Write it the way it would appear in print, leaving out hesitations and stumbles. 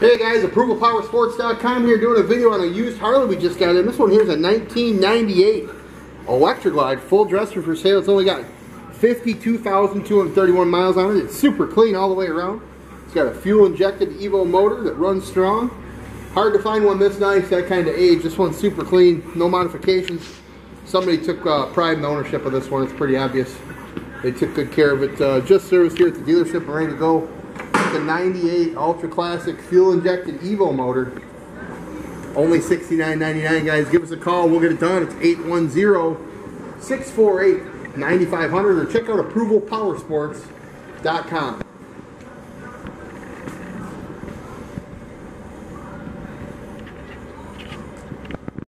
Hey guys, ApprovalPowerSports.com here doing a video on a used Harley we just got in. This one here is a 1998 Electra Glide full dresser for sale. It's only got 52,231 miles on it. It's super clean all the way around. It's got a fuel injected Evo motor that runs strong. Hard to find one this nice, that kind of age. This one's super clean, no modifications. Somebody took pride in the ownership of this one. It's pretty obvious. They took good care of it. Just serviced here at the dealership and ready to go. The 98 ultra classic fuel injected Evo motor, only $69.99. guys, give us a call, we'll get it done. It's 810-648-9500 or check out ApprovalPowerSports.com.